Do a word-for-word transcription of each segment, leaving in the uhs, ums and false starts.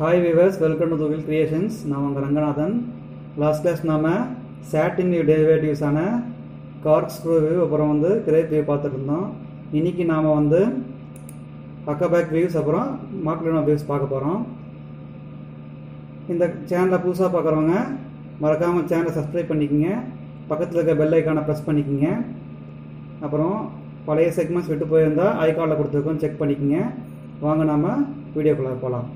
Hi viewers, welcome to Dovil Creations. நாம் உங்கள் Ranganathan. Last class நாம் satin derivatives ஆன corkscrew wave அப்புறம் வந்து grape wave பார்த்திருந்தோம். இன்னைக்கு நாம் வந்து huck a back waves அப்புறம் mock leno waves பார்க்க போறோம். இந்த சேனலை புதுசா பார்க்குறவங்க மறக்காம சேனலை subscribe பண்ணிக்கங்க. பக்கத்துல இருக்க bell icon-ஐ press பண்ணிக்கங்க. அப்புறம் பழைய segments விட்டு போயிருந்தா ஐகான்ல கொடுத்திருக்கோம், செக் பண்ணிக்கங்க. வாங்க நாம வீடியோக்குள்ள போலாம்.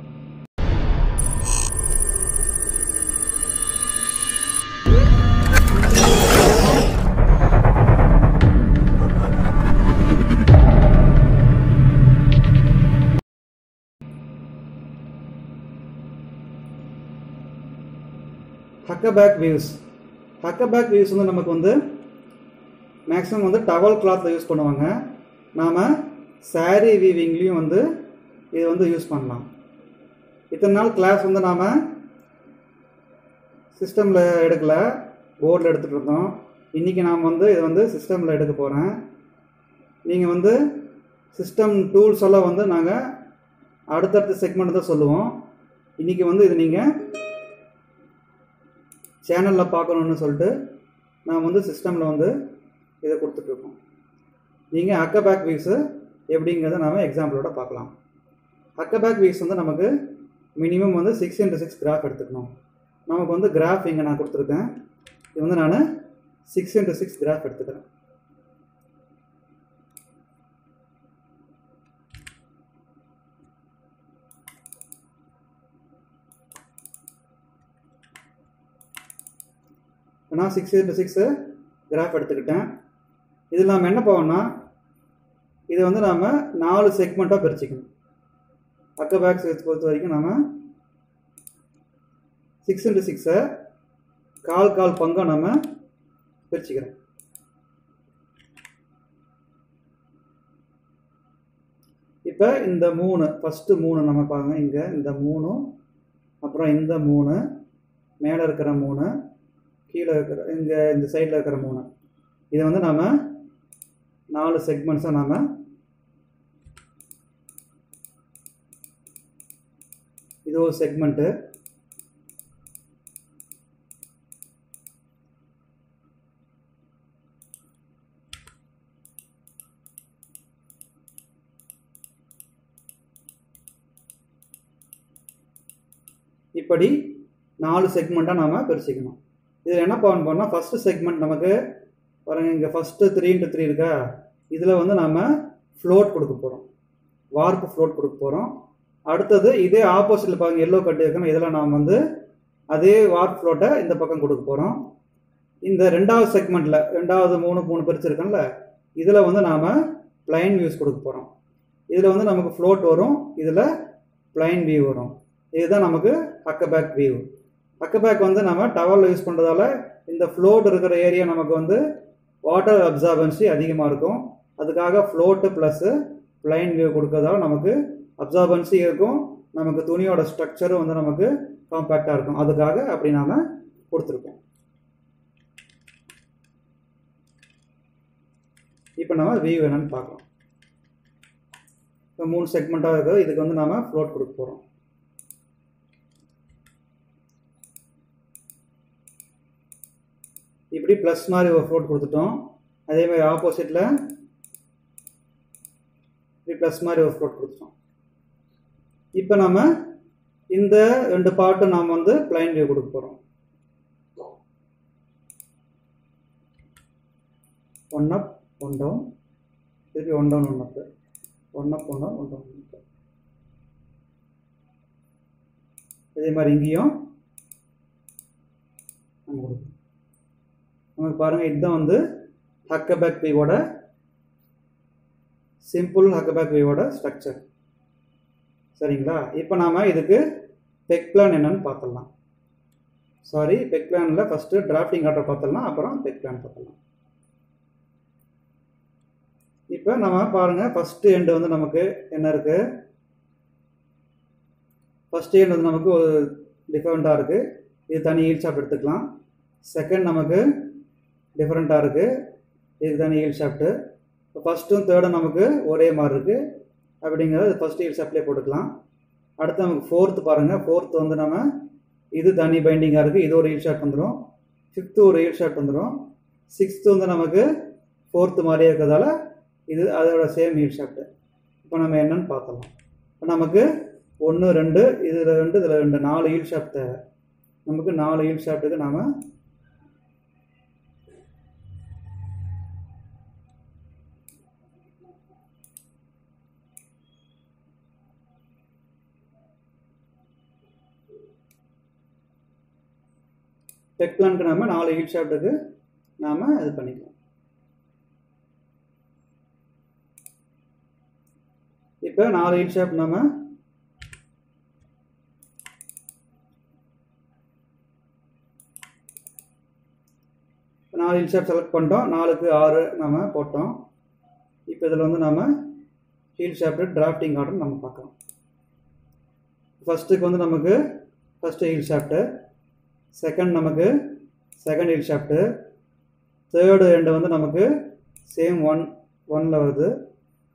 Huck a back waves. Huck a back waves வந்து நமக்கு வந்து மேக்ஸிமம் வந்து டவல் கிளாத்ல யூஸ் பண்ணுவாங்க. நாம் சாரி வீவிங்லேயும் வந்து இது வந்து யூஸ் பண்ணலாம். இத்தனை நாள் கிளாஸ் வந்து நாம் சிஸ்டமில் எடுக்கலை, போர்டில் எடுத்துகிட்டு இருந்தோம். இன்றைக்கி நாம் வந்து இது வந்து சிஸ்டமில் எடுக்க போகிறேன். நீங்கள் வந்து சிஸ்டம் டூல்ஸ் எல்லாம் வந்து நாங்கள் அடுத்தடுத்த செக்மெண்ட் தான் சொல்லுவோம். இன்றைக்கி வந்து இது நீங்கள் சேனலில் பார்க்கணுன்னு சொல்லிட்டு நான் வந்து சிஸ்டமில் வந்து இதை கொடுத்துட்ருக்கோம். நீங்கள் huck a back waves எப்படிங்கிறத நாம் எக்ஸாம்பிளோட பார்க்கலாம். huck a back waves வந்து நமக்கு மினிமம் வந்து சிக்ஸ் இன்ட்டு சிக்ஸ் கிராஃப் எடுத்துக்கணும். நமக்கு வந்து கிராஃப் இங்கே நான் கொடுத்துருக்கேன். இது வந்து நான் சிக்ஸ் இன்ட்டு சிக்ஸ் கிராஃப் எடுத்துக்கிறேன். நான் சிக்ஸ் இன்ட்டு சிக்ஸு கிராஃப் எடுத்துக்கிட்டேன். இதில் நாம் என்ன போவோம்னா இது வந்து நாம் நாலு செக்மெண்ட்டாக பிரிச்சுக்கணும். huck a back waves பொறுத்த வரைக்கும் நாம் சிக்ஸ் இன்ட்டு சிக்ஸை கால் கால் பங்காக நம்ம பிரிச்சுக்கிறோம். இப்போ இந்த மூணு ஃபஸ்ட்டு மூணு நம்ம பாருங்க, இங்கே இந்த மூணும் அப்புறம் இந்த மூணு மேலே இருக்கிற மூணு கீழே இருக்கிற இங்கே இந்த சைடில் இருக்கிற மூணு இதை வந்து நாம் நாலு செக்மெண்ட்ஸாக நாம் இது ஒரு செக்மெண்ட்டு, இப்படி நாலு செக்மெண்ட்டாக நாம் பிரிச்சுக்கணும். இதில் என்ன பண்ண போனால் ஃபஸ்ட்டு செக்மெண்ட் நமக்கு பாருங்கள், இங்கே ஃபஸ்ட்டு த்ரீ இன்ட்டு த்ரீ இருக்கா, இதில் வந்து நம்ம ஃப்ளோட் கொடுக்க போகிறோம், வார்ப்பு ஃப்ளோட் கொடுக்க போகிறோம். அடுத்தது இதே ஆப்போசிட்டில் பாருங்கள் எல்லோ கட்டு இருக்கணும், இதில் நாம் வந்து அதே வார்ப் ஃப்ளோட்டை இந்த பக்கம் கொடுக்க போகிறோம். இந்த ரெண்டாவது செக்மெண்ட்டில் ரெண்டாவது மூணு மூணு பிரிச்சு இருக்கோம்ல, இதில் வந்து நாம் பிளைன் வியூஸ் கொடுக்க போகிறோம். இதில் வந்து நமக்கு ஃப்ளோட் வரும், இதில் பிளைன் வியூ வரும். இதுதான் நமக்கு huck a back view. huck a back வந்து நம்ம டவலில் யூஸ் பண்ணுறதால இந்த ஃப்ளோட் இருக்கிற ஏரியா நமக்கு வந்து வாட்டர் அப்சார்பன்சி அதிகமாக இருக்கும். அதுக்காக ஃப்ளோட்டு ப்ளஸ்ஸு பிளைன் வியூ கொடுக்கறதால நமக்கு அப்சார்பன்சி இருக்கும், நமக்கு துணியோட ஸ்ட்ரக்சரும் வந்து நமக்கு காம்பேக்டாக இருக்கும். அதுக்காக அப்படி நாம் கொடுத்துருக்கோம். இப்போ நம்ம வியூ என்னன்னு பார்க்கலாம். இப்போ மூணு செக்மெண்ட்டாக இருக்குது, இதுக்கு வந்து நாம் ஃப்ளோட் கொடுக்க போகிறோம். இப்படி ப்ளஸ் மாதிரி ஒரு ஃப்ளோட் கொடுத்துட்டோம். அதேமாதிரி ஆப்போசிட்டில் இப்படி ப்ளஸ் மாதிரி ஒரு ஃப்ளோட் கொடுத்துட்டோம். இப்போ நம்ம இந்த ரெண்டு பார்ட்டும் நாம் வந்து பிளைன் வியூ கொடுக்க போகிறோம். ஒன் அப் ஒன் டவுன், திருப்பி one down one up, one up one down one down one up. அதே மாதிரி இங்கேயும் நம்ம கொடுப்போம். நமக்கு பாருங்கள், இதுதான் வந்து huck a back waveவோட சிம்பிள் huck a back waveவோட ஸ்ட்ரக்சர். சரிங்களா? இப்போ நாம் இதுக்கு பெக் பிளான் என்னன்னு பார்த்துடலாம். சாரி, பெக் பிளானில் ஃபஸ்ட்டு டிராஃப்டிங் ஆர்டர் பார்த்துடலாம், அப்புறம் பெக் பிளான் பார்த்துடலாம். இப்போ நம்ம பாருங்கள், ஃபஸ்ட்டு எண்டு வந்து நமக்கு என்ன இருக்குது, ஃபஸ்ட்டு எண்டு வந்து நமக்கு ஒரு டிஃப்ரெண்ட்டாக இருக்குது, இது தனி ஈல்ஷாப் எடுத்துக்கலாம். செகண்ட் நமக்கு டிஃப்ரெண்ட்டாக இருக்குது, இதுக்கு தானே ஹீல் ஷாஃப்ட்டு. இப்போ ஃபஸ்ட்டும் தேர்டும் நமக்கு ஒரே மாதிரி இருக்குது. அப்படிங்கிறது ஃபஸ்ட்டு ஹீல் ஷாஃப்ட்லேயே போட்டுக்கலாம். அடுத்து நமக்கு ஃபோர்த்து பாருங்கள். ஃபோர்த்து வந்து நம்ம இது தனி பைண்டிங்காக இருக்குது, இது ஒரு ரீல் ஷாட் வந்துடும். ஃபிஃப்த்து ஒரு ரீல் ஷாட் வந்துடும். சிக்ஸ்த்து வந்து நமக்கு ஃபோர்த்து மாதிரியே இருக்கிறதால இது அதோட சேம் ரீல் ஷாட்டு. இப்போ நம்ம என்னன்னு பார்க்கலாம். இப்போ நமக்கு ஒன்று ரெண்டு இதில் ரெண்டு இதில் ரெண்டு நாலு ஹீல் ஷாட் தேவை. நமக்கு நாலு ஹீல் ஷாட்டுக்கு நாம் டெக் பிளானுக்கு நாம் நாலு ஹீல் ஷாட்டுக்கு நாம் இது பண்ணிக்கலாம். இப்போ நாலு ஹீல் ஷாட் நாம் நாலு ஹீல் ஷாட் செலக்ட் பண்ணிட்டோம். நாலுக்கு ஆறு நாம் போட்டோம். இப்போ இதில் வந்து நாம் ஹீல் ஷாப்ட்டு டிராஃப்டிங் ஆர்டர் நம்ம பார்க்கலாம். ஃபஸ்ட்டுக்கு வந்து நமக்கு ஃபஸ்ட்டு ஹீல் ஷாப்ட்டு, செகண்ட் நமக்கு செகண்ட் ஹீல் ஷாப்ட்டு, தேர்டு ரெண்டு வந்து நமக்கு சேம் ஒன் ஒன்னில் வருது.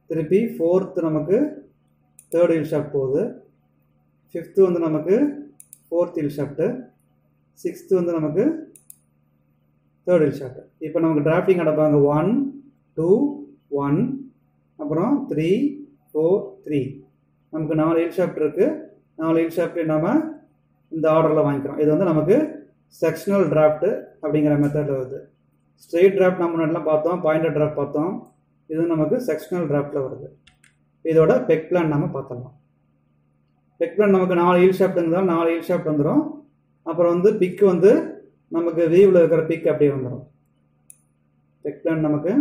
திருப்பி ஃபோர்த்து நமக்கு தேர்ட் ஹீல் ஷாப்ட் போகுது. ஃபிஃப்த்து வந்து நமக்கு ஃபோர்த் ஹீல் ஷாப்ட்டு, சிக்ஸ்த்து வந்து நமக்கு தேர்ட் ஹீல் ஷாப்ட்டு. இப்போ நமக்கு டிராஃப்டிங் அடைப்பாங்க ஒன் டூ ஒன் அப்புறம் த்ரீ ஃபோர் த்ரீ. நமக்கு நாலு ஹீல் ஷாப்ட் இருக்குது. நாலு ஹீல் ஷாப்ட்டு நாம் இந்த ஆர்டரில் வாங்கிக்கிறோம். இது வந்து நமக்கு செக்ஷனல் டிராஃப்ட்டு அப்படிங்கிற மெத்தடில் வருது. ஸ்ட்ரெயிட் டிராஃப்ட் நம்ம முன்னாடிலாம் பார்த்தோம், பாயிண்டட் டிராஃப்ட் பார்த்தோம். இது நமக்கு செக்ஷனல் டிராஃப்ட்டில் வருது. இதோட பெக் பிளான் நம்ம பார்த்துடலாம். பெக் பிளான் நமக்கு நாலு ஹீல் ஷாப்ட்டுங்கிறதால நாலு ஹீல் ஷாப்ட் வந்துடும். அப்புறம் வந்து பிக்கு வந்து நமக்கு வியூவில் இருக்கிற பிக் அப்படியே வந்துடும். பெக் பிளான் நமக்கு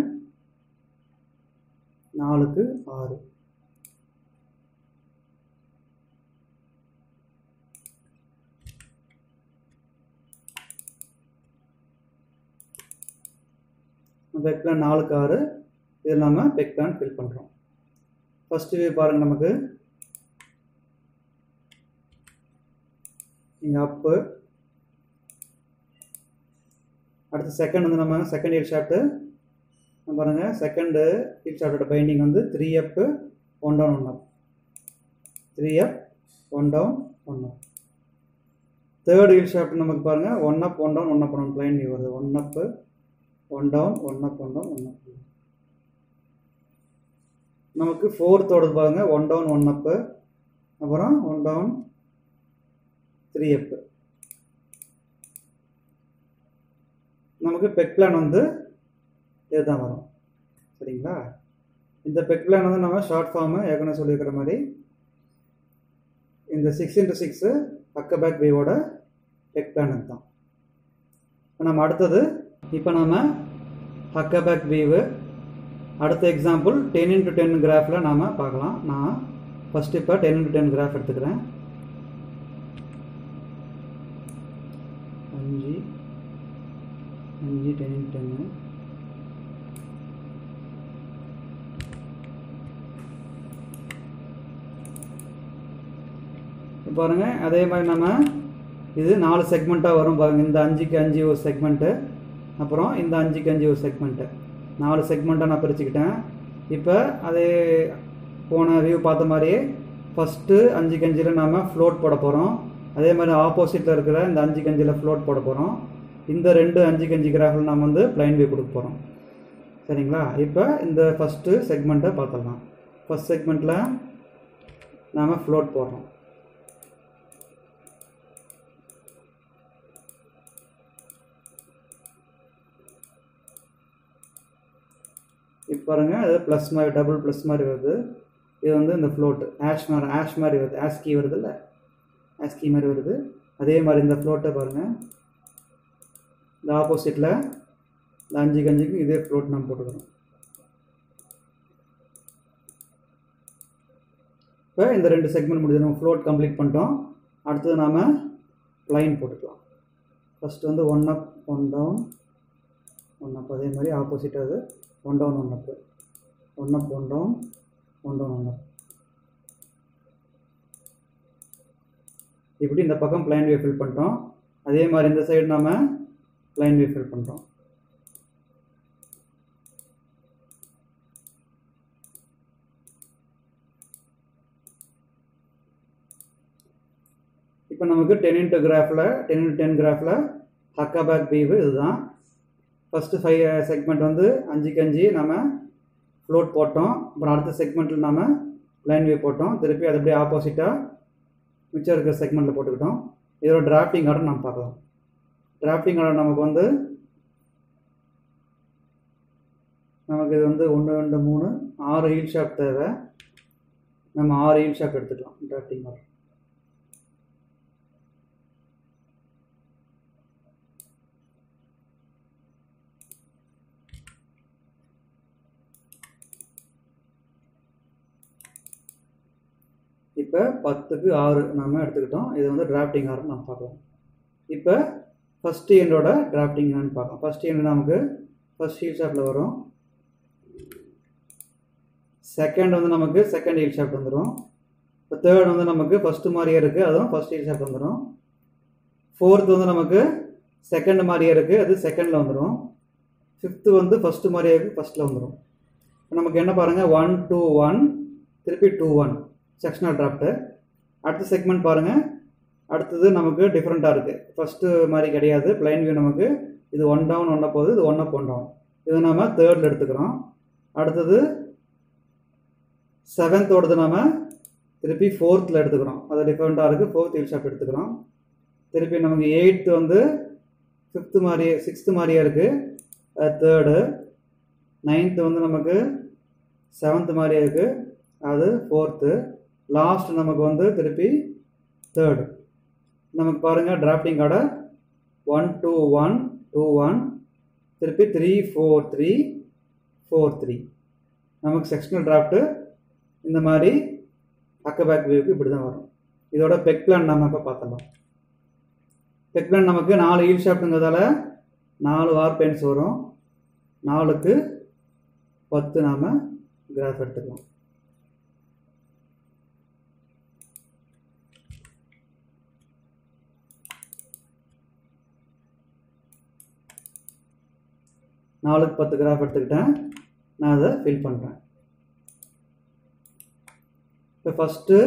நாலுக்கு ஆறு. பெக் பிளான் நாலுக்கு ஆறு. இதில் நாம் பெக் பிளான் ஃபில் பண்ணுறோம். ஃபஸ்ட்டு வியூ பாருங்கள். நமக்கு இங்கே அப்பு, அடுத்து செகண்ட் வந்து நம்ம செகண்ட் ஹீல் ஷாப்ட்டு பாருங்கள். செகண்டு ஹீல் ஷாப்டோட பைண்டிங் வந்து three up one down one up, three up one down one up. Third heel shaft நமக்கு பாருங்கள் one up one down one up one plain view வருது. One up one down one up one down one up. நமக்கு ஃபோர்த்தோடு பாருங்க one down one அப்பு அப்புறம் one down three அப்பு. நமக்கு peg plan வந்து இதுதான் வரும். சரிங்களா? இந்த பெக் பிளான் வந்து நம்ம ஷார்ட் ஃபார்மு ஏற்கனவே சொல்லியிருக்கிற மாதிரி இந்த சிக்ஸ் இன்ட்டு சிக்ஸு ஹக் அ பேக் வியூவோட பெக் பிளான் தான். இப்போ நம்ம அடுத்தது இப்போ நாம் ஹக் அ பேக் வியூவு அடுத்த எக்ஸாம்பிள் டென் இன்ட்டு டென் கிராஃபில் நாம் பார்க்கலாம். நான் ஃபஸ்ட்டு இப்போ டென் இன்ட்டு டென் கிராஃப் எடுத்துக்கிறேன். அஞ்சு அஞ்சு டென் இன்ட்டு டென்னு பாருங்கள். அதே மாதிரி நம்ம இது நாலு செக்மெண்ட்டாக வரும் பாருங்கள். இந்த அஞ்சுக்கு அஞ்சு ஒரு செக்மெண்ட்டு, அப்புறம் இந்த அஞ்சுக்கு அஞ்சு ஒரு செக்மெண்ட்டு, நாலு செக்மெண்ட்டாக நான் பிரிச்சுக்கிட்டேன். இப்போ அதே போன வியூ பார்த்த மாதிரியே ஃபஸ்ட்டு அஞ்சு கஞ்சியில் நாம் ஃப்ளோட் போட போகிறோம். அதே மாதிரி ஆப்போசிட்டில் இருக்கிற இந்த அஞ்சு கஞ்சியில் ஃப்ளோட் போட போகிறோம். இந்த ரெண்டு அஞ்சு கஞ்சி கிராஃபில் நாம் வந்து பிளைன் வியூ கொடுக்க போகிறோம். சரிங்களா? இப்போ இந்த ஃபஸ்ட்டு செக்மெண்ட்டை பார்த்துடலாம். ஃபஸ்ட் செக்மெண்ட்டில் நாம் ஃப்ளோட் போடுறோம். இப்போ பாருங்கள் அது ப்ளஸ் மாதிரி டபுள் ப்ளஸ் மாதிரி வருது. இது வந்து இந்த ஃப்ளோட்டு ஆஷ் மாதிரி ஆஷ் மாதிரி வருது. ஆஸ்கி வருது இல்லை, ஆஸ்கி மாதிரி வருது. அதே மாதிரி இந்த ஃப்ளோட்டை பாருங்கள். இந்த ஆப்போசிட்டில் இந்த அஞ்சு கஞ்சிக்கு இதே ஃப்ளோட் நம்ம போட்டுக்கிறோம். இப்போ இந்த ரெண்டு செக்மெண்ட் முடிஞ்சது. நம்ம ஃப்ளோட் கம்ப்ளீட் பண்ணிட்டோம். அடுத்தது நாம் லைன் போட்டுக்கலாம். ஃபஸ்ட்டு வந்து one up one down one up. அதே மாதிரி ஆப்போசிட்டாக அது one down one up one up one down one down one up. இப்படி இந்த பக்கம் பிளைன் வியூ ஃபில் பண்ணுறோம். அதே மாதிரி இந்த சைடு நாம் பிளைன் வியூ ஃபில் பண்ணுறோம். இப்போ நமக்கு டென் இன்டு கிராஃப்ல டென் இன்டு டென் கிராஃப்ல ஹக் அ பேக் வேவ் இதுதான். ஃபர்ஸ்ட் ஃபைவ் செக்மெண்ட் வந்து அஞ்சுக்கு அஞ்சு நாம ஃப்ளோட் போட்டோம். அப்புறம் அடுத்த செக்மெண்ட்டில் நாம லைன் வேவ் போட்டோம். திருப்பி அது அப்படியே ஆப்போசிட்டாக மிச்சம் இருக்கிற செக்மெண்ட்டில் போட்டுக்கிட்டோம். இதோட டிராஃப்டிங் ஆர்டர் நம்ம பார்க்கலாம். டிராஃப்டிங் ஆர்டர் நமக்கு வந்து நமக்கு இது வந்து ஒன்று ரெண்டு மூணு ஆறு ஹீல் ஷாட் தேவை. நம்ம ஆறு ஹீல் ஷாட் எடுத்துக்கலாம். டிராஃப்டிங் ஆர்டர் இப்போ பத்துக்கு ஆறு நம்ம எடுத்துக்கிட்டோம். இது வந்து டிராஃப்டிங் ஆர்டர் நம்ம பார்க்கலாம். இப்போ ஃபஸ்ட்டு எண்டோட டிராஃப்டிங் என்னன்னு பார்க்கலாம். ஃபஸ்ட் எண்டு நமக்கு ஃபஸ்ட் ஹீல் ஷாட்டில் வரும். செகண்ட் வந்து நமக்கு செகண்ட் ஹீல் ஷாட் வந்துடும். இப்போ தேர்ட் வந்து நமக்கு ஃபஸ்ட்டு மாதிரியே இருக்குது, அதுவும் ஃபஸ்ட் ஹீல் ஷாட் வந்துடும். ஃபோர்த் வந்து நமக்கு செகண்ட் மாதிரியே இருக்குது, அது செகண்டில் வந்துடும். ஃபிஃப்த்து வந்து ஃபஸ்ட்டு மாதிரியே இருக்குது, ஃபஸ்ட்டில் வந்துடும். இப்போ நமக்கு என்ன பாருங்கள், ஒன் டூ ஒன் திருப்பி டூ ஒன் செக்ஷனல் டிராஃப்ட்டு. அடுத்த செக்மெண்ட் பாருங்கள், அடுத்தது நமக்கு டிஃப்ரெண்ட்டாக இருக்குது. ஃபஸ்ட்டு மாதிரி கிடையாது, பிளைன் வியூ நமக்கு இது ஒன் டவுன் ஒன்றை போகுது, இது ஒன் அப் ஒன் டவுன். இது நம்ம தேர்டில் எடுத்துக்கிறோம். அடுத்தது செவன்த்தோடது நம்ம திருப்பி ஃபோர்த்தில் எடுத்துக்கிறோம், அது டிஃப்ரெண்ட்டாக இருக்குது. ஃபோர்த் ஹீல் ஷாட் எடுத்துக்கிறோம். திருப்பி நமக்கு எயித்து வந்து ஃபிஃப்த்து மாதிரியே சிக்ஸ்த்து மாதிரியே இருக்குது, தேர்டு. நைன்த்து வந்து நமக்கு செவன்த்து மாதிரியே இருக்குது, அது ஃபோர்த்து. லாஸ்ட் நமக்கு வந்து திருப்பி தேர்டு. நமக்கு பாருங்கள் drafting order one two one two one திருப்பி three four three four three. நமக்கு செக்ஷனல் டிராஃப்ட்டு இந்த மாதிரி ஹக் அ பேக் வியூக்கு இப்படி தான் வரும். இதோட பெக் பிளான் நம்ம இப்போ பார்த்துடலாம். பெக் பிளான் நமக்கு நாலு ஹீல் ஷாப்ட்டுங்கிறதால நாலு வார்பெயின்ஸ் வரும். நாலுக்கு பத்து நாம் கிராஃப் எடுத்துக்கலாம். நாலுக்கு பத்து கிராஃப் எடுத்துக்கிட்டேன். நான் அதை ஃபில் பண்ணுறேன். இப்போ ஃபஸ்ட்டு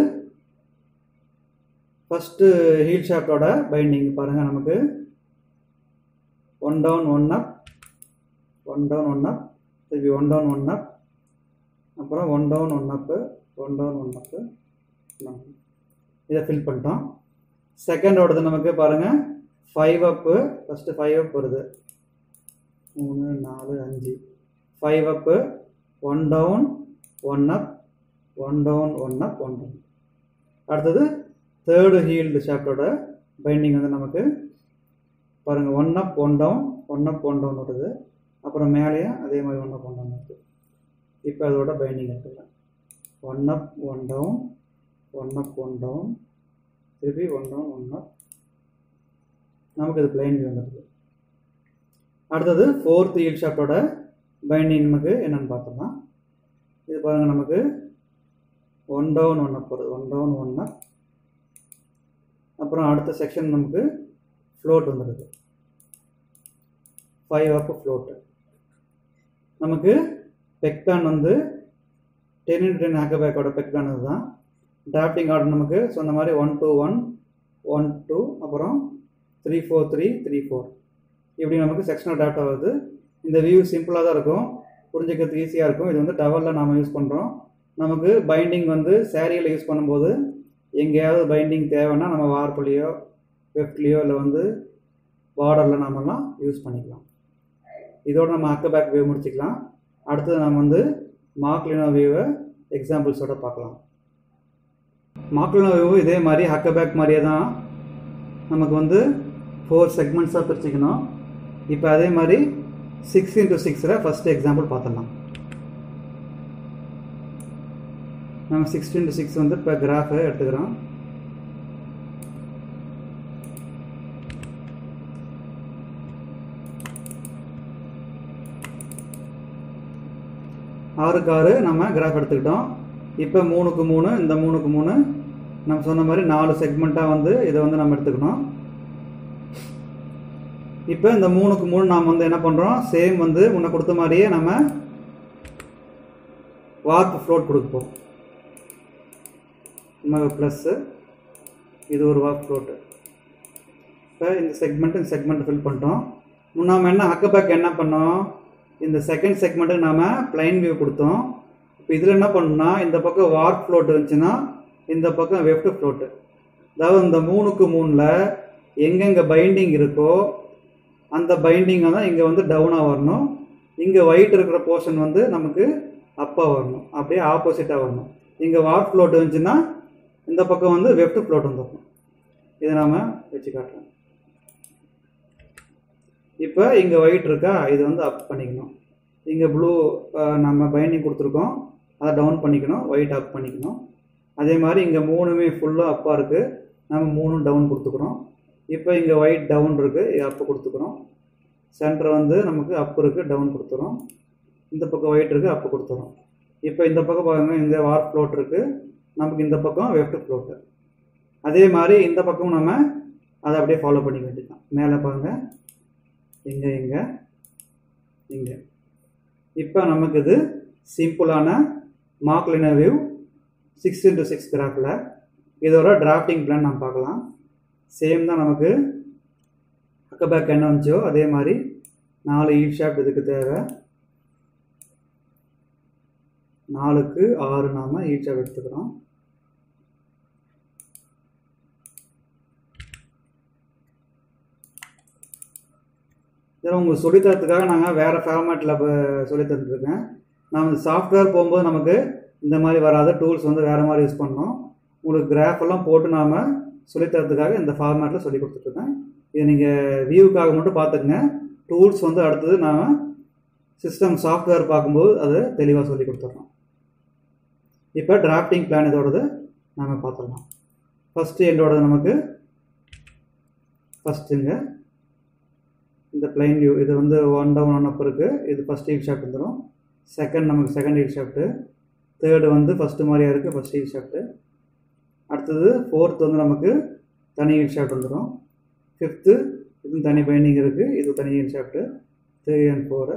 ஃபஸ்ட்டு ஹீல் ஷாட்டோட பைண்டிங் பாருங்கள், நமக்கு one down one up one down one up திருப்பி ஒன் டவுன் ஒன் அப் அப்புறம் one down one up one down one up இதை ஃபில் பண்ணிட்டோம். செகண்டோடது நமக்கு பாருங்கள் five up. First five up வருது, மூணு நாலு அஞ்சு. Five up one down one up one down one up one down. அடுத்தது தேர்டு ஹீல்டு ஷாப்டோட பைண்டிங் வந்து நமக்கு பாருங்கள் one up one down one up one down வருது. அப்புறம் மேலேயும் அதே மாதிரி ஒன் அப் ஒன் டவுன் இருக்குது. இப்போ அதோட பைண்டிங் எடுத்துக்கலாம். One up one down one up one down திருப்பி ஒன் டவுன் ஒன் அப். நமக்கு இது பிளைன் வந்துருக்கு. அடுத்தது ஃபோர்த் ஹீல் ஷாட்டோட பைண்டிங் நமக்கு என்னென்னு பார்த்தோம்னா, இது பாருங்கள் நமக்கு ஒன் டவுன் ஒன் அப் வருது, ஒன் டவுன் ஒன் அப். அப்புறம் அடுத்த செக்ஷன் நமக்கு ஃப்ளோட் வந்துடுது, ஃபைவ் அப் ஃப்ளோட்டு. நமக்கு பெக் பிளான் வந்து ten into ten huck a பேக்கோட பெக் பிளான் இதுதான். டிராஃப்டிங் ஆர்டர் நமக்கு சொன்ன மாதிரி one two one one two அப்புறம் three four three three four. இப்படி நமக்கு செக்ஷனல் டிராஃப்ட் ஆகுது. இந்த வியூ சிம்பிளாக தான் இருக்கும், புரிஞ்சுக்கிறதுக்கு ஈஸியாக இருக்கும். இது வந்து டவலில் நாம் யூஸ் பண்ணுறோம். நமக்கு பைண்டிங் வந்து சேரியில் யூஸ் பண்ணும்போது எங்கேயாவது பைண்டிங் தேவைன்னா நம்ம வார்ப்புலேயோ வெஃப்ட்லேயோ இல்லை வந்து பார்டரில் நாமெல்லாம் யூஸ் பண்ணிக்கலாம். இதோடு நம்ம ஹக் அ பேக் வியூ முடிச்சுக்கலாம். அடுத்தது நம்ம வந்து மாக் லெனோ வியூவை எக்ஸாம்பிள்ஸோடு பார்க்கலாம். மாக் லெனோ வியூ இதே மாதிரி ஹக் அ பேக் மாதிரியே தான் நமக்கு வந்து ஃபோர் செக்மெண்ட்ஸாக பிரிச்சுக்கணும். இப்போ அதே மாதிரி சிக்ஸ் இன்டூ சிக்ஸில் ஃபஸ்ட்டு எக்ஸாம்பிள் பார்த்துடலாம். நம்ம சிக்ஸ் இன்டூ சிக்ஸ் வந்து இப்போ கிராஃபை எடுத்துக்கிறோம். ஆறுக்கு ஆறு நம்ம கிராஃப் எடுத்துக்கிட்டோம். இப்போ மூணுக்கு மூணு இந்த மூணுக்கு மூணு நம்ம சொன்ன மாதிரி நாலு செக்மெண்ட்டாக வந்து இதை வந்து நம்ம எடுத்துக்கணும். இப்போ இந்த மூணுக்கு மூணு நாம் வந்து என்ன பண்ணுறோம், சேம் வந்து முன்ன கொடுத்த மாதிரியே நம்ம வார்ப்பு ஃப்ளோட் கொடுப்போம். நம்ம ப்ளஸ்ஸு இது ஒரு வாக் float. இப்போ இந்த செக்மெண்ட் இந்த செக்மெண்ட் ஃபில் பண்ணிட்டோம். முன்னாடி என்ன ஹக் பேக் என்ன பண்ணோம், இந்த செகண்ட் செக்மெண்ட்டுக்கு நாம் பிளைன் வியூ கொடுத்தோம். இப்போ இதில் என்ன பண்ணோம்னா, இந்த பக்கம் வார்க் ஃப்ளோட் இருந்துச்சுன்னா இந்த பக்கம் வெஃப்ட் ஃப்ளோட்டு, அதாவது இந்த மூணுக்கு மூணில் எங்கெங்கே பைண்டிங் இருக்கோ அந்த பைண்டிங்கை தான் இங்கே வந்து டவுனாக வரணும், இங்கே ஒயிட் இருக்கிற போர்ஷன் வந்து நமக்கு அப்பாக வரணும், அப்படியே ஆப்போசிட்டாக வரணும். இங்கே வார்க் ஃப்ளோட் இருந்துச்சுன்னா இந்த பக்கம் வந்து வெஃப்ட் ஃப்ளோட் வந்துருக்கும். இதை நாம் வச்சு காட்டுறோம். இப்போ இங்கே ஒயிட் இருக்கா, இது வந்து அப் பண்ணிக்கணும். இங்கே ப்ளூ நம்ம பைண்டிங் கொடுத்துருக்கோம், அதை டவுன் பண்ணிக்கணும், ஒயிட் அப் பண்ணிக்கணும். அதே மாதிரி இங்கே மூணுமே ஃபுல்லாக அப்பாக இருக்குது, நம்ம மூணும் டவுன் கொடுத்துக்கிறோம். இப்போ இங்கே ஒயிட் டவுன் இருக்குது, இது அப்பு கொடுத்துக்கிறோம். சென்டர் வந்து நமக்கு அப்பு இருக்குது, டவுன் கொடுத்துறோம். இந்த பக்கம் ஒயிட் இருக்குது, அப்பு கொடுத்துறோம். இப்போ இந்த பக்கம் பாருங்கள், இந்த வார்க் ஃப்ளோட் இருக்குது, நமக்கு இந்த பக்கம் வெஃப்ட் ஃப்ளோட்டு. அதே மாதிரி இந்த பக்கம் நம்ம அதை அப்படியே ஃபாலோ பண்ணி வேண்டியதான். மேலே பாருங்கள், இங்கே இங்கே இங்கே. இப்போ நமக்கு இது சிம்பிளான mock leno view six into six கிராஃபில் இதோட டிராஃப்டிங் பிளான் நம்ம பார்க்கலாம். சேம் தான், நமக்கு ஹக் பேக் என்ன வந்துச்சோ அதே மாதிரி நாலு ஈவ் ஷாப் இதுக்கு தேவை. நாலுக்கு ஆறு நாம் ஈவ் ஷாப் எடுத்துக்கிறோம். இதில் உங்களுக்கு சொல்லித்தரத்துக்காக நாங்கள் வேறு ஃபார்மேட்டில் இப்போ சொல்லி தந்துருக்கேன். நம்ம சாஃப்ட்வேர் போகும்போது நமக்கு இந்த மாதிரி வராத டூல்ஸ் வந்து வேறு மாதிரி யூஸ் பண்ணோம். உங்களுக்கு கிராஃப் எல்லாம் போட்டு நாம் சொல்லித்தரத்துக்காக இந்த ஃபார்மேட்டில் சொல்லி கொடுத்துட்ருக்கேன். இது நீங்கள் வியூக்காக மட்டும் பார்த்துக்குங்க. டூல்ஸ் வந்து அடுத்தது நாம் சிஸ்டம் சாஃப்ட்வேர் பார்க்கும்போது அது தெளிவாக சொல்லி கொடுத்துட்றோம். இப்போ டிராஃப்டிங் பிளான் இதோடது நாம் பார்த்துடலாம். ஃபஸ்ட்டு என்னோடது நமக்கு ஃபஸ்ட்டுங்க இந்த பிளைன் வியூ, இது வந்து ஒன் டவுன் ஒன் அப் இருக்குது, இது ஃபஸ்ட் ஈவ் ஷாப்ட் வந்துடும். செகண்ட் நமக்கு செகண்ட் ஈவ் ஷாப்ட்டு, தேர்டு வந்து ஃபஸ்ட்டு மாதிரியாக இருக்குது ஃபஸ்ட் ஈவ் ஷாப்ட்டு. அடுத்தது ஃபோர்த் வந்து நமக்கு தனி ஈவ் ஷாப்ட் வந்துடும். ஃபிஃப்த்து இதுவும் தனி பைண்டிங் இருக்குது, இது தனி ஈவ் shaft three and four.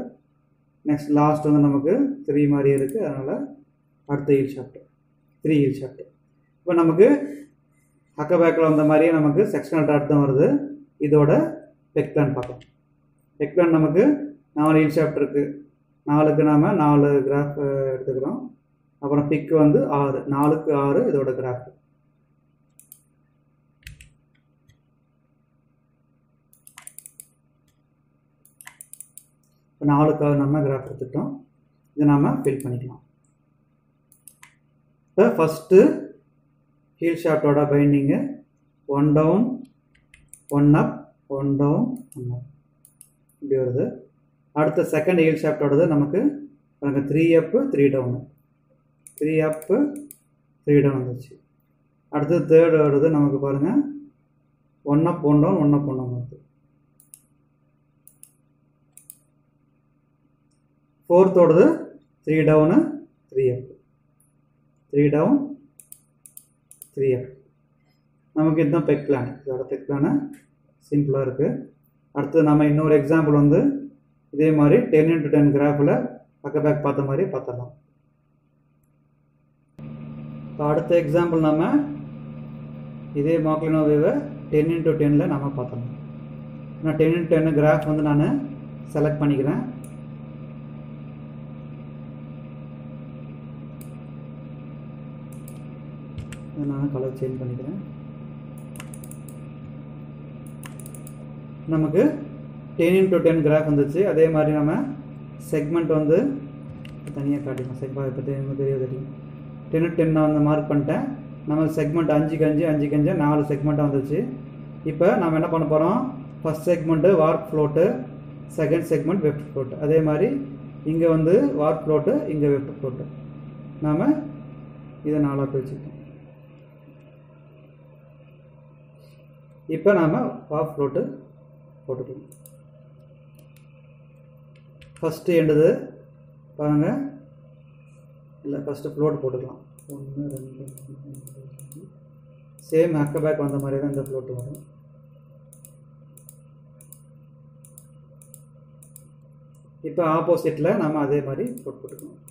Next last வந்து நமக்கு த்ரீ மாதிரி இருக்குது, அதனால் அடுத்த ஈவ் ஷாப்ட்டு த்ரீ ஈவ் ஷாப்ட்டு. இப்போ நமக்கு ஹக் அ பேக்கில் வந்த மாதிரியே நமக்கு செக்ஷனல் டாட் தான் வருது. இதோட பெக் பிளான் பார்க்கலாம். பெக் பிளான் நமக்கு நாலு ஈவ் ஷாப்ட் இருக்குது, நாலுக்கு நாம் நாலு கிராஃப் எடுத்துக்கிறோம். அப்புறம் பிக்கு வந்து ஆறு, நாலுக்கு ஆறு இதோட கிராஃப். இப்போ நாலுக்கு ஆறு நம்ம கிராஃப் எடுத்துக்கிட்டோம், இதை நாம் ஃபில் பண்ணிக்கலாம். இப்போ ஃபஸ்ட்டு ஹீல் ஷாப்டோட binding one down one up one down one up இப்படி வருது. அடுத்த செகண்ட் ஹீல் ஷாப்டோடது நமக்கு பாருங்க three up three down, three up three down வந்துச்சு. அடுத்தது தேர்டு வருது நமக்கு பாருங்கள் one up one down one up one down வருது. ஃபோர்த்தோடது three down three up, three down three up. நமக்கு இதுதான் பெக் பிளான். இதோட பெக் பிளானு சிம்பிளாக இருக்குது. அடுத்தது நம்ம இன்னொரு எக்ஸாம்பிள் வந்து இதே மாதிரி டென் இன்ட்டு டென் கிராஃபில் ஹக் அ பேக் பார்த்த மாதிரி பார்த்துடலாம். இப்போ அடுத்த எக்ஸாம்பிள் நம்ம இதே மாக் லெனோ வியூவை டென் இன்ட்டு டென்னில் நம்ம பார்த்துடலாம். நான் டென் இன்ட்டு டென் கிராஃப் வந்து நான் செலக்ட் பண்ணிக்கிறேன். நான் கலர் சேஞ்ச் பண்ணிக்கிறேன். நமக்கு டென் இன்ட்டு டென் கிராஃப் வந்துச்சு. அதே மாதிரி நம்ம செக்மெண்ட் வந்து தனியாக காட்டிக்கலாம். செக்மெண்ட் இப்போ தெரியும் தெரியும் டென் டென் நான் வந்து மார்க் பண்ணிட்டேன். நம்ம செக்மெண்ட் அஞ்சுக்கு அஞ்சு அஞ்சுக்கு அஞ்சு நாலு செக்மெண்ட்டாக வந்துச்சு. இப்போ நம்ம என்ன பண்ண போகிறோம், first segment warp float, second segment weft float. அதே மாதிரி இங்கே வந்து வார்க் ஃப்ளோட்டு, இங்கே வெஃப்ட் ஃப்ளோட்டு. நாம் இதை நாலாக பிரிச்சுக்கிட்டோம். இப்போ நாம் வார்க் ஃப்ளோட்டு போட்டுக்கலாம். ஃபஸ்ட்டு எண்டுது பாருங்க, இல்லை ஃபஸ்ட்டு ஃப்ளோட் போட்டுக்கலாம். ஒன்று ரெண்டு சேம் ஹக் அ பேக் வந்த மாதிரி தான் இந்த ஃப்ளோட்டு வரும். இப்போ ஆப்போசிட்டில் நம்ம அதே மாதிரி ஃப்ளோட் போட்டுக்கலாம்.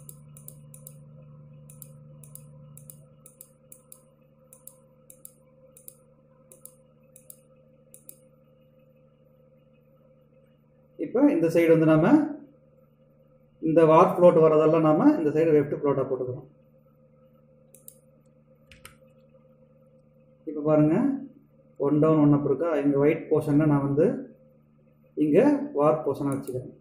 இப்போ இந்த சைடு வந்து நாம இந்த வார் ஃப்ளோட் வரதெல்லாம் நாம இந்த சைடு வெப்ட் ஃப்ளோட்டா போட்டுக்கிறோம். இப்போ பாருங்க ஒன் டவுன் ஒன் அப் இருக்கா, இங்க ஒயிட் போர்ஷன்ல நான் வந்து இங்க வார் போர்ஷனா வச்சிருக்கேன்.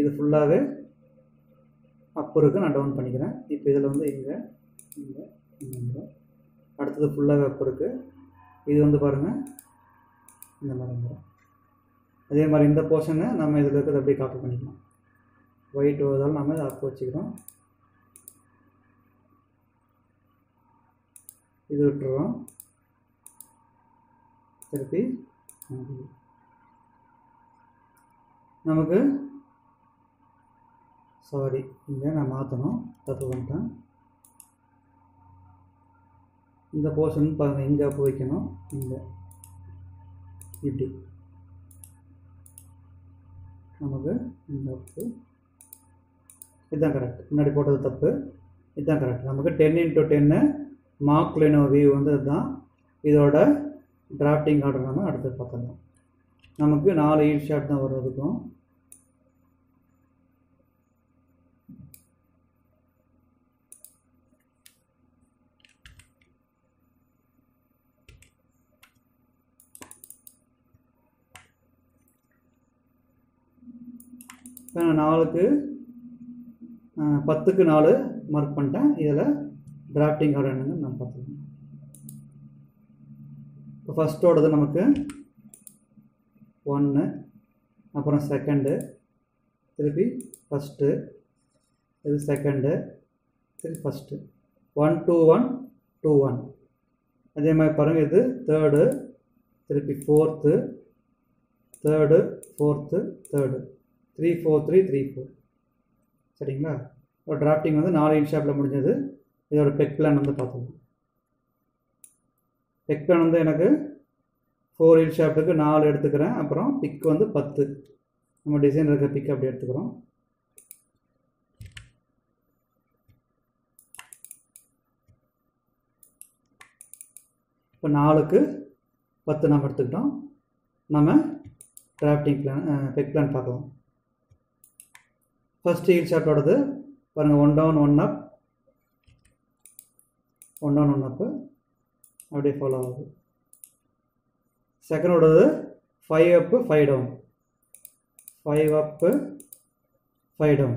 இது ஃபுல்லாவே அப் இருக்கு, நான் டவுன் பண்ணிக்கிறேன். இப்போ இதில் வந்து இங்கே இங்கே இங்கே அடுத்தது ஃபுல்லாகவே அப் இருக்கு. இது வந்து பாருங்கள் இந்த மாதிரி, அதே மாதிரி இந்த போர்ஷனை நம்ம இதில் இருக்கிறது அப்படியே காப்பி பண்ணிக்கலாம். ஒயிட் வருவதால் நம்ம இதை அப் வச்சுக்கிறோம், இது விட்டுறோம். திருப்பி நமக்கு சாரி இங்கே நான் மாற்றணும், தப்பு பண்ணிட்டேன். இந்த போர்ஷன் பாருங்கள் இங்கே அப்போ வைக்கணும், இங்கே இப்படி நமக்கு இந்த அப்பு இதுதான் கரெக்ட், முன்னாடி போட்டது தப்பு, இதுதான் கரெக்ட். நமக்கு ten into ten mark leno view வந்து இதுதான். இதோட டிராஃப்டிங் ஆர்டர் நம்ம அடுத்து பார்த்துக்கலாம். நமக்கு நாலு ஈட் ஷாட் தான் வர்றதுக்கும் நாலுக்கு பத்துக்கு நாலு மார்க் பண்ணிட்டேன். இதில் டிராஃப்டிங் ஆர்டர் என்னன்னு நம்ம பார்த்துக்கணும். இப்போ ஃபஸ்ட்டோடது நமக்கு ஒன்று, அப்புறம் செகண்டு, திருப்பி ஃபஸ்ட்டு, இது செகண்டு, திருப்பி first, one two one two one. அதே மாதிரி பாருங்கள் இது தேர்டு, திருப்பி fourth, third fourth third, three four three three four. சரிங்களா, ஒரு டிராஃப்டிங் வந்து நாலு இன்ச் ஷாப்பில் முடிஞ்சது. இதோட பெக் பிளான் வந்து பார்த்துக்கோங்க. பெக் பிளான் வந்து எனக்கு ஃபோர் இன்ச் ஷாப்டுக்கு நாலு எடுத்துக்கிறேன், அப்புறம் பிக் வந்து பத்து, நம்ம டிசைன் இருக்கிற பிக் அப்படி எடுத்துக்கிறோம். இப்போ நாலுக்கு பத்து நம்ம எடுத்துக்கிட்டோம். நம்ம டிராஃப்டிங் பிளான் பெக் பிளான் பார்க்கலாம். ஃபஸ்ட் ஹீல் ஷாட்டோடது பாருங்கள் one down one up, one down one up அப்படியே ஃபாலோ ஆகுது. செகண்டோடது five up five down, five up five down.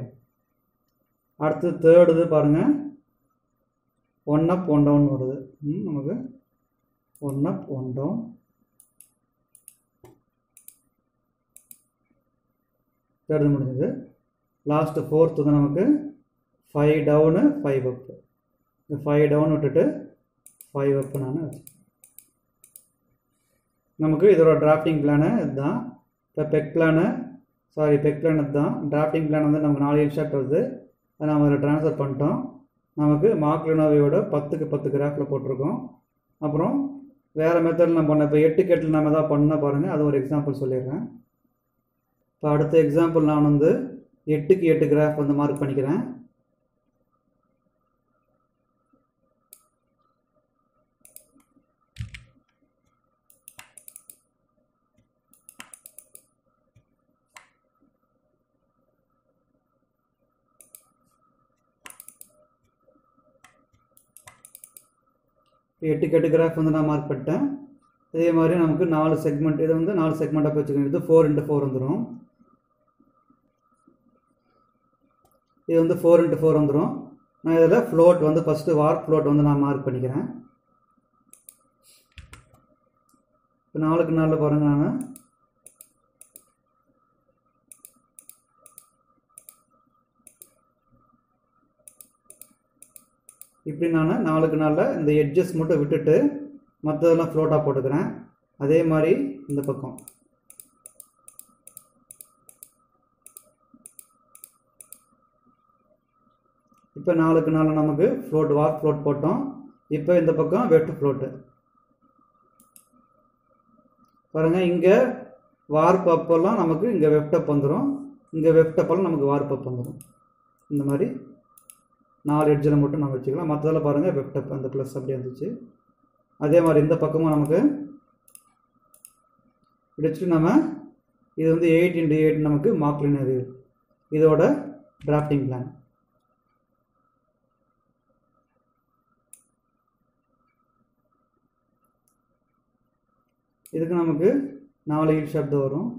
அடுத்து தேர்டுது பாருங்கள் ஒன் அப் ஒன் டவுன் வருது, நமக்கு one up one down. Third முடிஞ்சது. லாஸ்ட்டு ஃபோர்த்து வந்து நமக்கு ஃபைவ் டவுனு ஃபைவ் அப்பு, இந்த ஃபைவ் டவுன் விட்டுட்டு ஃபைவ் அப்பு நான் வச்சு நமக்கு இதோட டிராஃப்டிங் பிளானு இதுதான். இப்போ பெக் பிளானு சாரி பெக் பிளான் இதுதான். டிராஃப்டிங் பிளான் வந்து நமக்கு நாலு இன்ஷாட் வருது, அதை நம்ம அதில் ட்ரான்ஸ்ஃபர் பண்ணிட்டோம். நமக்கு மார்க் லெனோவோட பத்துக்கு பத்து கிராஃபில் போட்டிருக்கோம். அப்புறம் வேறு மெத்தடில் நம்ம பண்ண இப்போ எட்டு கேட்டில் நம்ம தான் பண்ண பாருங்கள், அது ஒரு எக்ஸாம்பிள் சொல்லிடுறேன். இப்போ அடுத்த எக்ஸாம்பிள் நான் வந்து எட்டுக்கு எட்டு கிராஃப் வந்து மார்க் பண்ணிக்கிறேன். எட்டுக்கு எட்டு கிராஃப் வந்து நான் மார்க் பண்ணிட்டேன். இதே மாதிரி நமக்கு நாலு செக்மெண்ட், இதை வந்து நாலு செக்மெண்ட்டாக வச்சுக்கணும். இது ஃபோர் இன்ட்டு ஃபோர் வந்துடும், இது வந்து ஃபோர் இன்ட்டு ஃபோர் வந்துடும். நான் இதில் ஃப்ளோட் வந்து ஃபஸ்ட்டு வார் ஃப்ளோட் வந்து நான் மார்க் பண்ணிக்கிறேன். இப்போ நாளுக்கு நாளில் பாருங்கள் நான் இப்படி நான் நாளுக்கு நாளில் இந்த எட்ஜஸ் மட்டும் விட்டுட்டு மற்றதெல்லாம் ஃப்ளோட்டாக போட்டுக்கிறேன். அதே மாதிரி இந்த பக்கம் இப்போ நாளுக்கு நாளில் நமக்கு ஃப்ளோட் வார் ஃப்ளோட் போட்டோம். இப்போ இந்த பக்கம் வெட்டு ஃப்ளோட்டு பாருங்கள், இங்கே வார்ப் அப்பெல்லாம் நமக்கு இங்கே வெப்டப் வந்துடும், இங்கே வெப்டப்பெல்லாம் நமக்கு வார்ப்பப் வந்துடும். இந்த மாதிரி நாலு எட்ஜில் மட்டும் நம்ம வச்சுக்கலாம். மற்றதில் பாருங்கள் வெப்டப் அந்த ப்ளஸ் அப்படியே வந்துச்சு. அதே மாதிரி இந்த பக்கமும் நமக்கு பிடிச்சிட்டு நம்ம இது வந்து eight into eight நமக்கு மார்க் லெனோ இது இதோட டிராஃப்டிங் பிளான். இதுக்கு நமக்கு நாலு ஈல்ட் ஷப்த வரும்.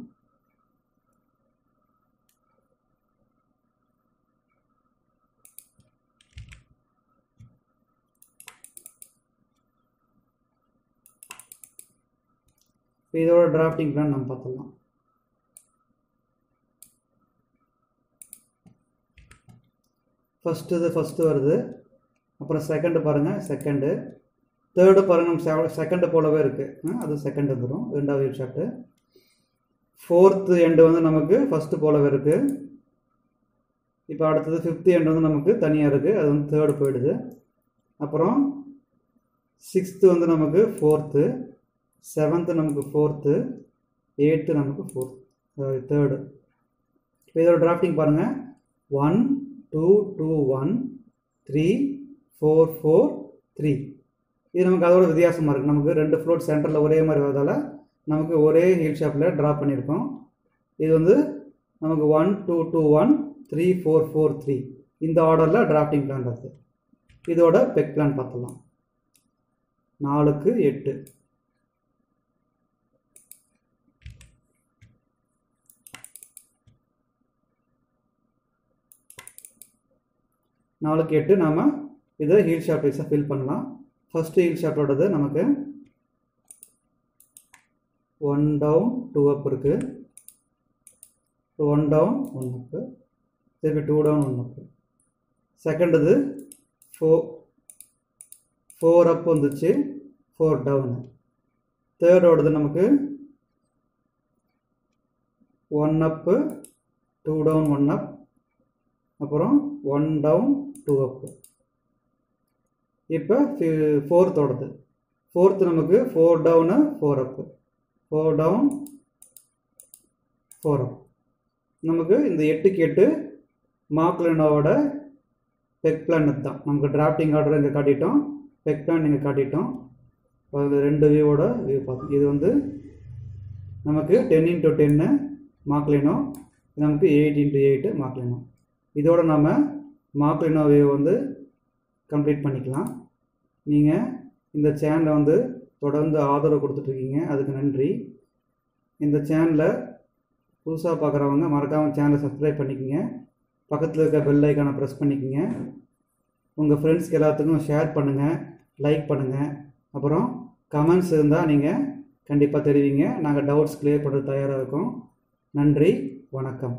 இதோட டிராஃப்டிங் பிளான் நம்ம பார்த்துடலாம். ஃபஸ்ட்டு இது ஃபஸ்ட்டு வருது, அப்புறம் செகண்டு பாருங்கள், செகண்டு தேர்டு பாருங்கள், செகண்டு போலவே இருக்குது, அது செகண்ட் வந்துடும் ரெண்டாவது ஷார்ட்டு. ஃபோர்த்து எண்டு வந்து நமக்கு ஃபஸ்ட்டு போலவே இருக்குது. இப்போ அடுத்தது ஃபிஃப்த்து எண்டு வந்து நமக்கு தனியாக இருக்குது, அது வந்து தேர்டு போயிடுது. அப்புறம் சிக்ஸ்த்து வந்து நமக்கு ஃபோர்த்து, செவன்த்து நமக்கு ஃபோர்த்து, எயித்து நமக்கு ஃபோர்த் தேர்டு. இப்போ இதோட டிராஃப்டிங் பாருங்கள், one two two one three four four three. இது நமக்கு அதோட வித்தியாசமாக இருக்குது, நமக்கு ரெண்டு ஃப்ளோட் சென்டரில் ஒரே மாதிரி வரதால் நமக்கு ஒரே ஹீல் ஷாப்பில் ட்ராப் பண்ணியிருக்கோம். இது வந்து நமக்கு one two two one three four four three இந்த ஆர்டரில் டிராஃப்டிங் பிளான் இருக்குது. இதோட பெக் பிளான் பார்த்துடலாம். நாலுக்கு எட்டு நாலுக்கு எட்டு நாம் இதை ஹீல் ஷாப் வைஸாக ஃபில் பண்ணலாம். ஃபஸ்ட்டு ஹீல் ஷாப்போடது நமக்கு ஒன் டவுன் டூ அப் இருக்குது, ஒன் டவுன் ஒன் அப்பு, திருப்பி two down one up. Second இது ஃபோ ஃபோர் அப் வந்துச்சு, ஃபோர் டவுனு. தேர்டோடது நமக்கு one up two down one up, அப்புறம் ஒன் டவுன் டூ அப்பு. இப்போ ஃபோர்த்தோடது ஃபோர்த்து நமக்கு four down four up, four down four up. நமக்கு இந்த எட்டுக்கு எட்டு மார்க் லெனோவோட பெக் பிளான் தான். நமக்கு டிராஃப்டிங் ஆர்டர் இங்கே காட்டிட்டோம், பெக் பிளான் இங்கே காட்டிட்டோம். அது ரெண்டு வியூவோட வியூ பார்த்தோம். இது வந்து நமக்கு ten into ten mark leno, நமக்கு eight into eight mark leno. இதோடு நாம் மாக் லெனோவை வந்து கம்ப்ளீட் பண்ணிக்கலாம். நீங்கள் இந்த சேனலை வந்து தொடர்ந்து ஆதரவு கொடுத்துட்ருக்கீங்க, அதுக்கு நன்றி. இந்த சேனலை புதுசாக பார்க்குறவங்க மறக்காமல் சேனலை சப்ஸ்கிரைப் பண்ணிக்கோங்க, பக்கத்தில் இருக்க பெல் ஐக்கானை ப்ரெஸ் பண்ணிக்கோங்க, உங்கள் ஃப்ரெண்ட்ஸ்க்கு எல்லாத்துக்கும் ஷேர் பண்ணுங்கள், லைக் பண்ணுங்கள். அப்புறம் கமெண்ட்ஸ் இருந்தால் நீங்கள் கண்டிப்பாக தெரிவிங்க, நாங்கள் டவுட்ஸ் கிளியர் பண்ணுறது தயாராக இருக்கோம். நன்றி, வணக்கம்.